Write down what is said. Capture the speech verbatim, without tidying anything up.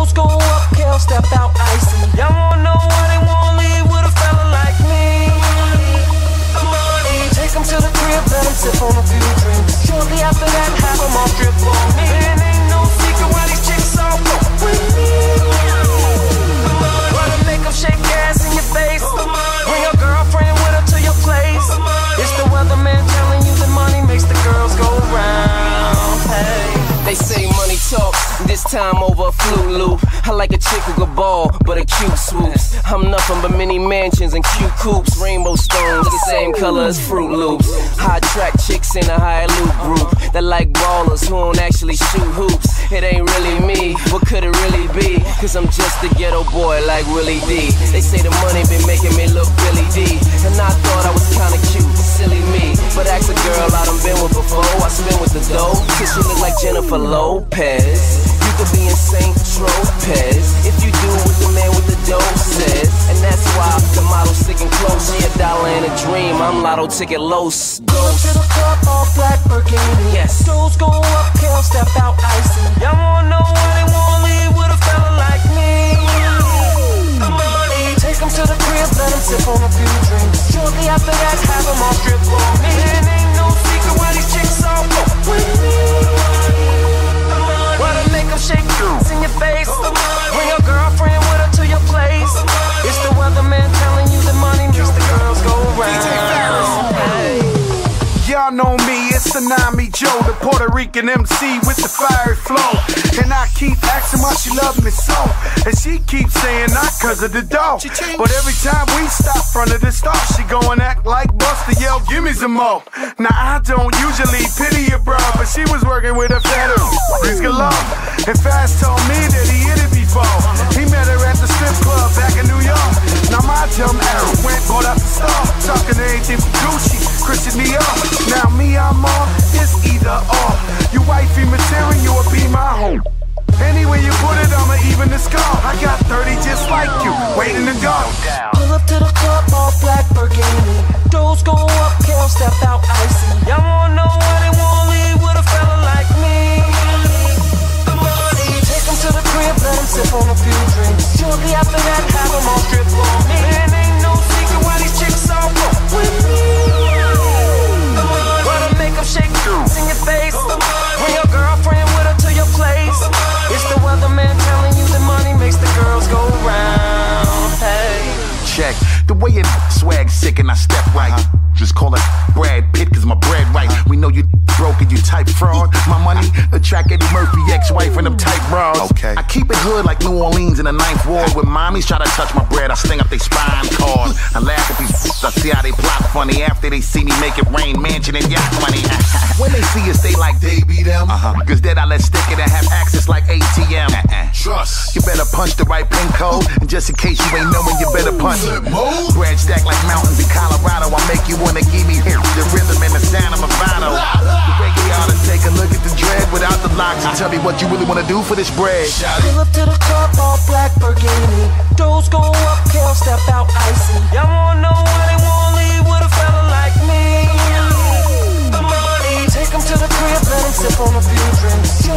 Goals go up, Kel, step out icy. Y'all wanna know why they won't leave with a fella like me. Money. Take them to the crib, let them sip on a few drinks. Shortly after that, have them all strip on me. Man, ain't no secret why these chicks all go with me. Why they make them shake ass in your face. Bring your girlfriend with her to your place. It's the weatherman telling you that money makes the girls go round. Hey. They say money talks, this time over a flute loop. I like a chick who could ball, but a cute swoops. I'm nothing but mini mansions and cute coops. Rainbow stones, the same color as Fruit Loops. High track chicks in a high loop group. That like ballers who don't actually shoot hoops. It ain't really me, what could it really be? Cause I'm just a ghetto boy like Willie D. They say the money been making me look Billy D. And I thought I was kinda cute, silly me. But ask a girl I done been with before, I spin with the dough. Cause she look like Jennifer Lopez. You could be in Saint Tropez if you do what the man with the dough says. And that's why the model's sticking close. She a dollar and a dream, I'm lotto ticket los. Go to the club, all black burgundy. Yes. Dudes go up, Kel, step out icy. Y'all wanna know why they won't leave with a fella like me. Money. Take them to the crib, let them sip on a few drinks. Shortly after that, have them all strip on me. It ain't no secret why these chicks all go with me. Why they make them shake dudes in your face. Bring your girlfriend with her to your place. It's the weatherman telling you the money makes the girls go round. Hey. Y'all know me, it's Tsunami Joe, the Puerto Rican M C with the fiery flow. And I keep asking why she loves me so. And she keeps saying not cause of the dough. But every time we stop front of the store, she go and act like Busta, yell, give me some more. Now I don't usually pity a bro, but she was working with a federal. And Fast told me that he hit it before. He met her at the strip club back in New York. Now my dumb arrow went, bought out the store, talking anything from Gucci, Christian Dior. Now me, I'm on, it's either or. You wifey material, you will be my home. Anywhere you put it, I'ma even the score. I got thirty just like you, waiting to go. Pull up to the club, all black burgundy. Dudes go up, Kel, step out icy. Y'all wanna know why they won't leave with a fella like me. To the crib, let them sip on a few drinks. Shortly after that, have them all strip on me. Man, ain't no secret why these chicks all go with me. Why they make them shake dudes in your face. Bring your girlfriend with her to your place. It's the weatherman telling you the money makes the girls go round. Hey. Check the way it swag sick and I step right. Just call it Brad Pitt, cause my bread right. We know you broke and you type fraud. My money attract Eddie Murphy, ex-wife, and them tight bras. Okay. I keep it hood like New Orleans in the ninth ward. When mommies try to touch my bread, I sting up they spine cord. I laugh at these I see how they plot funny. After they see me make it rain, mansion and yacht money. When they see us, they like, they be them. Uh-huh. Cause then I let stick it and have access like A T M. Uh-uh. Trust. You better punch the right pin code. And just in case you ain't knowing, you better punch it. Bread stack like mountains in Colorado. I make you wanna give me here, the rhythm and the sound of my vinyl. The way you ought to take a look at the dread without the locks and tell me what you really wanna do for this bread. Pull up to the club, all black burgundy. Dudes go up, Kel, step out icy. Y'all wanna know why they won't leave with a fella like me. Take them to the crib, let them sip on a few drinks.